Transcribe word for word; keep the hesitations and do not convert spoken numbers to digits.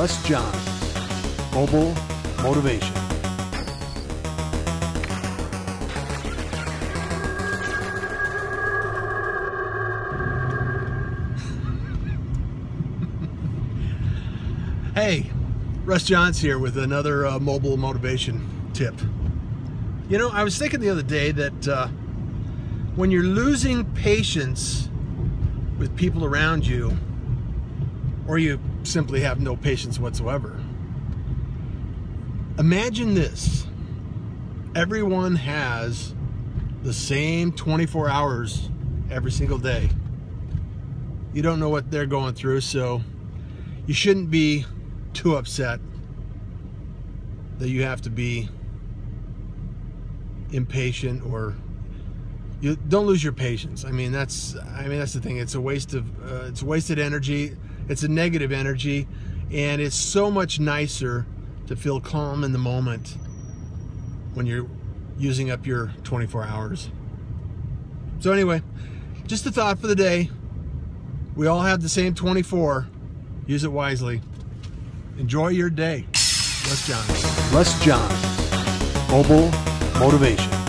Russ Johns, Mobile Motivation. Hey, Russ Johns here with another uh, Mobile Motivation tip. You know, I was thinking the other day that uh, when you're losing patience with people around you, or you simply have no patience whatsoever. Imagine this. Everyone has the same twenty-four hours every single day. You don't know what they're going through, so you shouldn't be too upset that you have to be impatient, or you don't lose your patience. I mean, that's I mean that's the thing. It's a waste of uh, it's wasted energy. It's a negative energy, and it's so much nicer to feel calm in the moment when you're using up your twenty-four hours. So anyway, just a thought for the day. We all have the same twenty-four. Use it wisely. Enjoy your day. Russ Johns. Russ Johns. Mobile Motivation.